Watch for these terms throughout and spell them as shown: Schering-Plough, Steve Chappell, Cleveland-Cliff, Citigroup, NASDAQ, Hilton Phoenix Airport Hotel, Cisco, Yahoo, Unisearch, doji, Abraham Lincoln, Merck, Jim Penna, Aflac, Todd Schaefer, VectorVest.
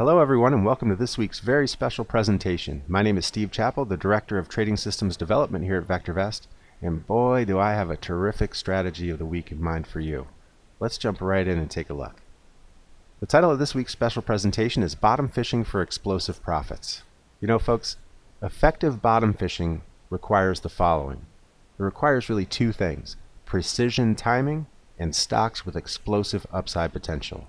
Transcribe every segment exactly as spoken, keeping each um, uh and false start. Hello everyone, and welcome to this week's very special presentation. My name is Steve Chappell, the Director of Trading Systems Development here at VectorVest, and boy do I have a terrific strategy of the week in mind for you. Let's jump right in and take a look. The title of this week's special presentation is Bottom Fishing for Explosive Profits. You know folks, effective bottom fishing requires the following. It requires really two things: precision timing and stocks with explosive upside potential.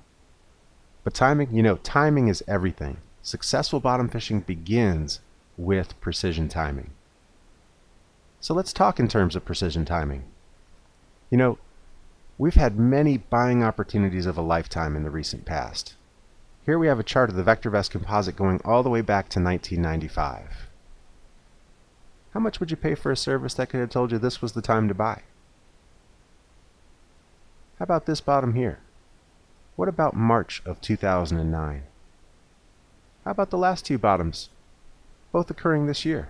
But timing, you know, timing is everything. Successful bottom fishing begins with precision timing. So let's talk in terms of precision timing. You know, we've had many buying opportunities of a lifetime in the recent past. Here we have a chart of the VectorVest composite going all the way back to nineteen ninety-five. How much would you pay for a service that could have told you this was the time to buy? How about this bottom here? What about March of two thousand nine? How about the last two bottoms, both occurring this year?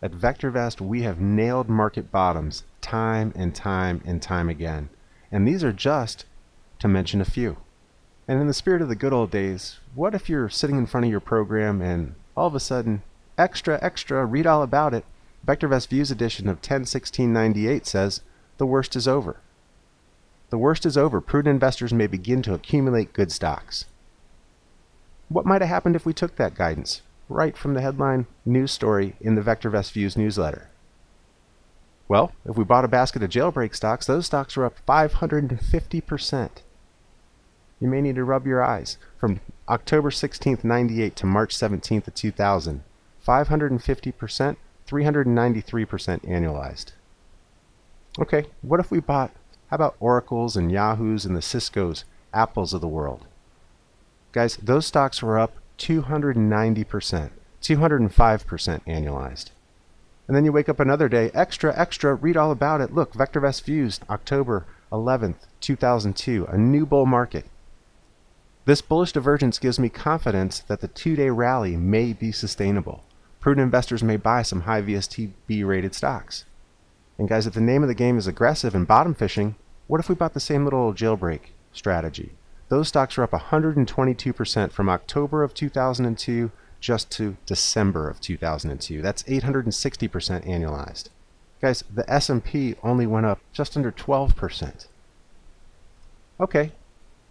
At VectorVest, we have nailed market bottoms time and time and time again. And these are just to mention a few. And in the spirit of the good old days, what if you're sitting in front of your program and all of a sudden, extra, extra, read all about it, VectorVest Views edition of ten sixteen ninety-eight says, the worst is over. The worst is over. Prudent investors may begin to accumulate good stocks. What might have happened if we took that guidance right from the headline news story in the VectorVest Views newsletter? Well, if we bought a basket of jailbreak stocks, those stocks were up five hundred fifty percent. You may need to rub your eyes. From October sixteenth ninety-eight to March seventeenth of two thousand, five hundred fifty percent, three hundred ninety-three percent annualized. Okay, what if we bought How about Oracles and Yahoos and the Ciscos, Apples of the world? Guys, those stocks were up two hundred ninety percent, two hundred five percent annualized. And then you wake up another day, extra, extra, read all about it. Look, VectorVest Views, October eleventh two thousand two, a new bull market. This bullish divergence gives me confidence that the two-day rally may be sustainable. Prudent investors may buy some high V S T B rated stocks. And guys, if the name of the game is aggressive and bottom fishing, what if we bought the same little jailbreak strategy? Those stocks are up one hundred twenty-two percent from October of two thousand two just to December of two thousand two. That's eight hundred sixty percent annualized. Guys, the S and P only went up just under twelve percent. Okay,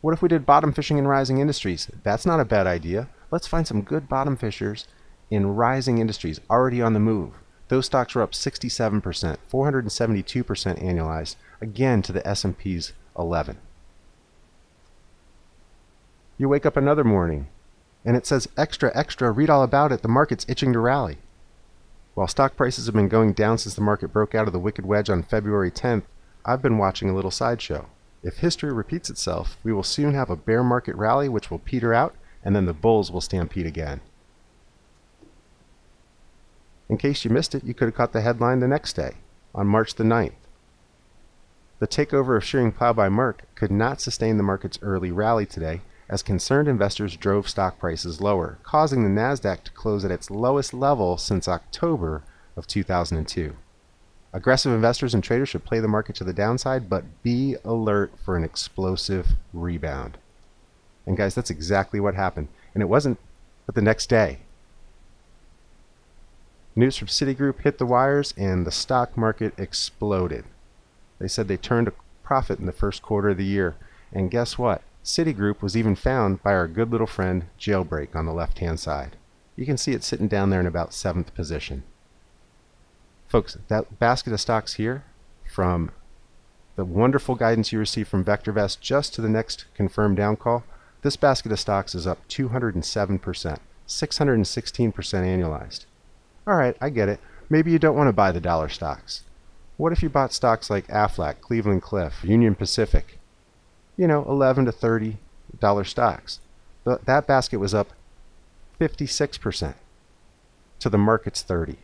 what if we did bottom fishing in rising industries? That's not a bad idea. Let's find some good bottom fishers in rising industries already on the move. Those stocks were up sixty-seven percent, four hundred seventy-two percent annualized, again to the S and P's eleven. You wake up another morning and it says, extra, extra, read all about it, the market's itching to rally. While stock prices have been going down since the market broke out of the wicked wedge on February tenth, I've been watching a little sideshow. If history repeats itself, we will soon have a bear market rally which will peter out, and then the bulls will stampede again. In case you missed it, you could have caught the headline the next day, on March the ninth. The takeover of Schering-Plough by Merck could not sustain the market's early rally today, as concerned investors drove stock prices lower, causing the NASDAQ to close at its lowest level since October of two thousand two. Aggressive investors and traders should play the market to the downside, but be alert for an explosive rebound. And guys, that's exactly what happened. And it wasn't but the next day. News from Citigroup hit the wires and the stock market exploded. They said they turned a profit in the first quarter of the year. And guess what? Citigroup was even found by our good little friend Jailbreak on the left-hand side. You can see it sitting down there in about seventh position. Folks, that basket of stocks here, from the wonderful guidance you received from VectorVest just to the next confirmed down call, this basket of stocks is up two hundred seven percent, six hundred sixteen percent annualized. Alright, I get it. Maybe you don't want to buy the dollar stocks. What if you bought stocks like Aflac, Cleveland-Cliff, Union Pacific? You know, eleven to thirty dollar stocks. But that basket was up fifty-six percent to the market's thirty.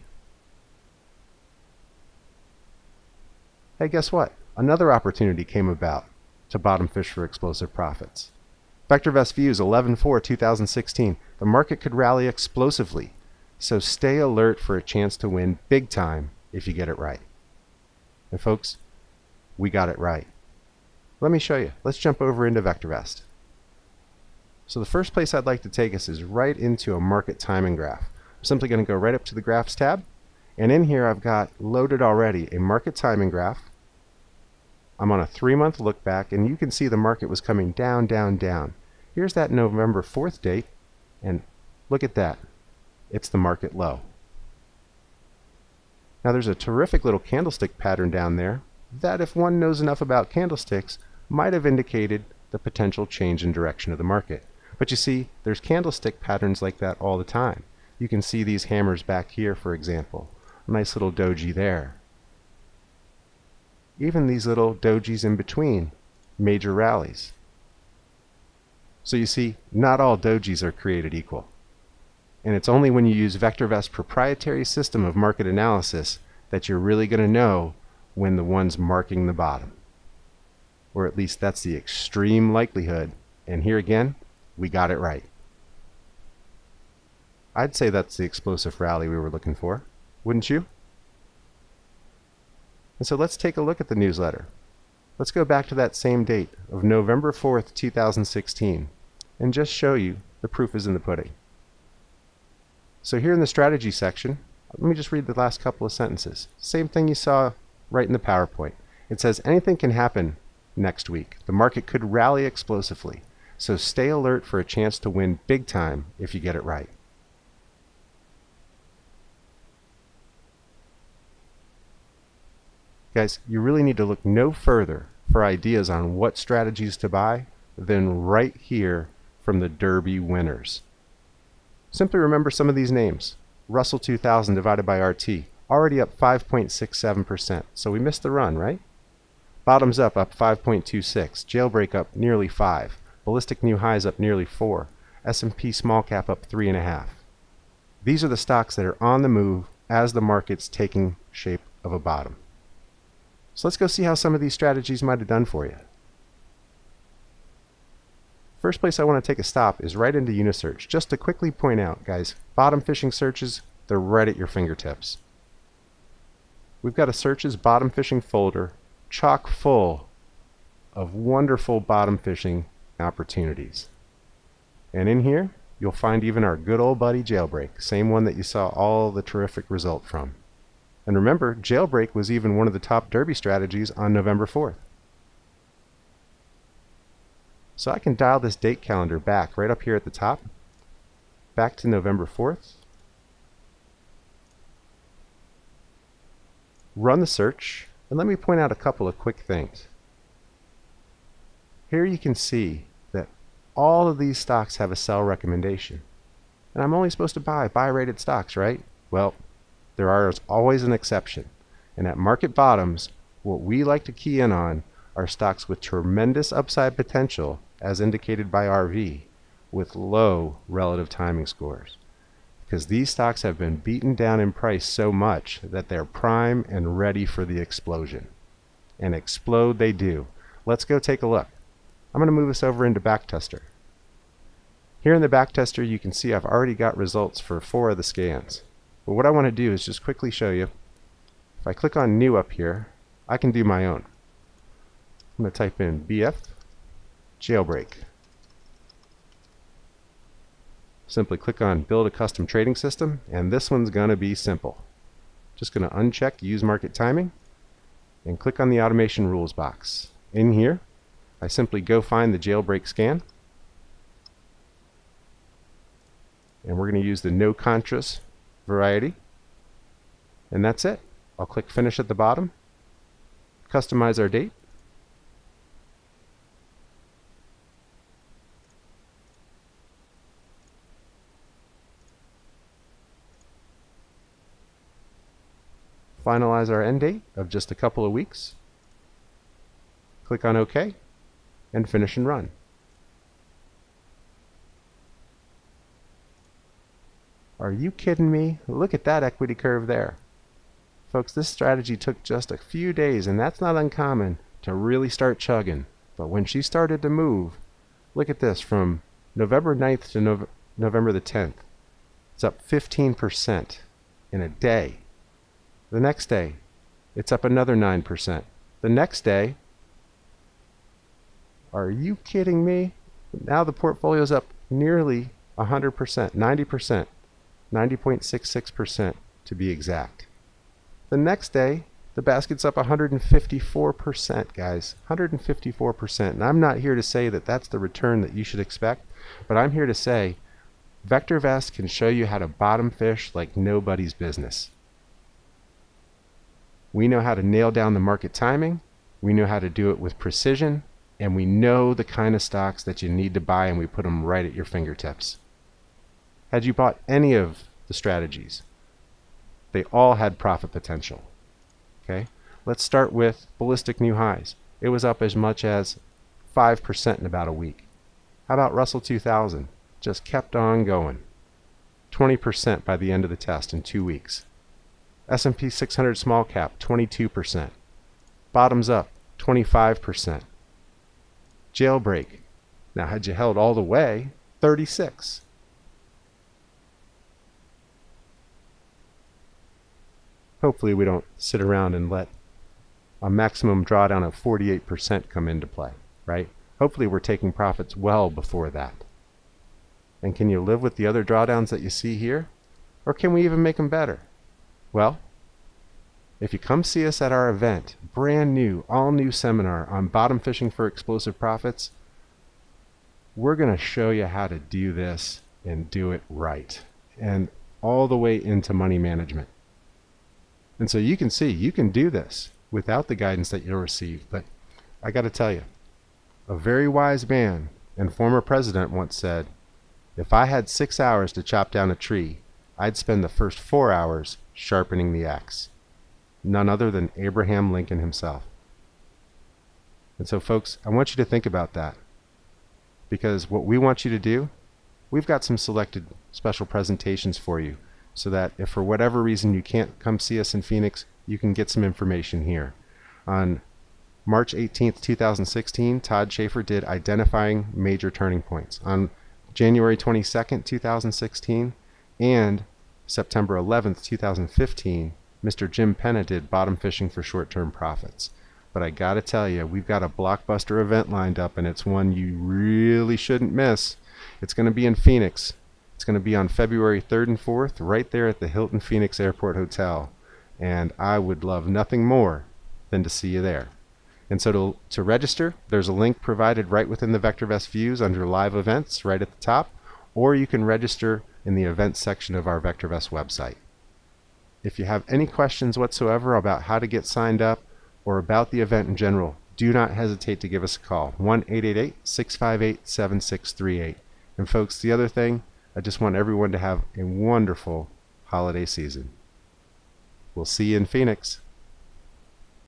Hey, guess what? Another opportunity came about to bottom fish for explosive profits. VectorVest Views eleven four two thousand sixteen. The market could rally explosively. So stay alert for a chance to win big time if you get it right. And folks, we got it right. Let me show you. Let's jump over into VectorVest. So the first place I'd like to take us is right into a market timing graph. I'm simply going to go right up to the graphs tab, and in here I've got loaded already a market timing graph. I'm on a three-month look back, and you can see the market was coming down, down, down. Here's that November fourth date, and look at that. It's the market low. Now there's a terrific little candlestick pattern down there that, if one knows enough about candlesticks, might have indicated the potential change in direction of the market. But you see, there's candlestick patterns like that all the time. You can see these hammers back here, for example. A nice little doji there. Even these little dojis in between major rallies. So you see, not all dojis are created equal. And it's only when you use VectorVest's proprietary system of market analysis that you're really going to know when the one's marking the bottom. Or at least that's the extreme likelihood. And here again, we got it right. I'd say that's the explosive rally we were looking for, wouldn't you? And so let's take a look at the newsletter. Let's go back to that same date of November fourth, two thousand sixteen, and just show you the proof is in the pudding. So here in the strategy section, let me just read the last couple of sentences. Same thing you saw right in the PowerPoint. It says anything can happen next week. The market could rally explosively, so stay alert for a chance to win big time if you get it right. Guys, you really need to look no further for ideas on what strategies to buy than right here from the Derby winners. Simply remember some of these names. Russell two thousand divided by R T, already up five point six seven percent, so we missed the run, right? Bottoms Up up five point two six, Jailbreak up nearly five, Ballistic New Highs up nearly four, S and P Small Cap up three point five. These are the stocks that are on the move as the market's taking shape of a bottom. So let's go see how some of these strategies might have done for you. First place I want to take a stop is right into Unisearch. Just to quickly point out, guys, bottom fishing searches, they're right at your fingertips. We've got a searches bottom fishing folder chock full of wonderful bottom fishing opportunities. And in here, you'll find even our good old buddy Jailbreak, same one that you saw all the terrific result from. And remember, Jailbreak was even one of the top Derby strategies on November fourth. So I can dial this date calendar back right up here at the top, back to November fourth. Run the search, and let me point out a couple of quick things. Here you can see that all of these stocks have a sell recommendation. And I'm only supposed to buy buy-rated stocks, right? Well, there are always an exception, and at market bottoms, what we like to key in on are stocks with tremendous upside potential, as indicated by R V, with low relative timing scores, because these stocks have been beaten down in price so much that they're prime and ready for the explosion. And explode they do. Let's go take a look. I'm going to move us over into backtester. Here in the backtester, you can see I've already got results for four of the scans. But what I want to do is just quickly show you. If I click on new up here, I can do my own. I'm going to type in B F Jailbreak. Simply click on build a custom trading system, and this one's going to be simple. Just going to uncheck use market timing and click on the automation rules box. In here, I simply go find the Jailbreak scan. And we're going to use the no contras variety, and that's it. I'll click finish at the bottom, customize our date, finalize our end date of just a couple of weeks, click on OK, and finish and run. Are you kidding me? Look at that equity curve there. Folks, this strategy took just a few days, and that's not uncommon, to really start chugging. But when she started to move, look at this, from November ninth to no November the tenth. It's up fifteen percent in a day. The next day, it's up another nine percent. The next day, are you kidding me? Now the portfolio's up nearly one hundred percent, ninety percent, ninety point six six percent to be exact. The next day, the basket's up one hundred fifty-four percent, guys, one hundred fifty-four percent. And I'm not here to say that that's the return that you should expect, but I'm here to say VectorVest can show you how to bottom fish like nobody's business. We know how to nail down the market timing, we know how to do it with precision, and we know the kind of stocks that you need to buy, and we put them right at your fingertips. Had you bought any of the strategies, they all had profit potential. Okay, let's start with ballistic new highs. It was up as much as five percent in about a week. How about Russell two thousand? Just kept on going. twenty percent by the end of the test in two weeks. S and P six hundred small cap, twenty-two percent. Bottoms up, twenty-five percent. Jailbreak, now had you held all the way, thirty-six. Hopefully we don't sit around and let a maximum drawdown of forty-eight percent come into play, right? Hopefully we're taking profits well before that. And can you live with the other drawdowns that you see here? Or can we even make them better? Well, if you come see us at our event, brand new, all new seminar on bottom fishing for explosive profits, we're going to show you how to do this and do it right. And all the way into money management. And so you can see, you can do this without the guidance that you'll receive. But I got to tell you, a very wise man and former president once said, if I had six hours to chop down a tree, I'd spend the first four hours sharpening the axe. None other than Abraham Lincoln himself. And so folks, I want you to think about that, because what we want you to do, we've got some selected special presentations for you, so that if for whatever reason you can't come see us in Phoenix, you can get some information here. On March eighteenth two thousand sixteen, Todd Schaefer did Identifying Major Turning Points. On January twenty-second two thousand sixteen and September eleventh two thousand fifteen, Mister Jim Penna did Bottom Fishing for Short-Term Profits. But I gotta tell you, we've got a blockbuster event lined up, and it's one you really shouldn't miss. It's gonna be in Phoenix. It's going to be on February third and fourth, right there at the Hilton Phoenix Airport Hotel. And I would love nothing more than to see you there. And so to, to register, there's a link provided right within the VectorVest views under live events right at the top, or you can register in the events section of our VectorVest website. If you have any questions whatsoever about how to get signed up or about the event in general, do not hesitate to give us a call, one eight eight eight, six five eight, seven six three eight. And folks, the other thing, I just want everyone to have a wonderful holiday season. We'll see you in Phoenix.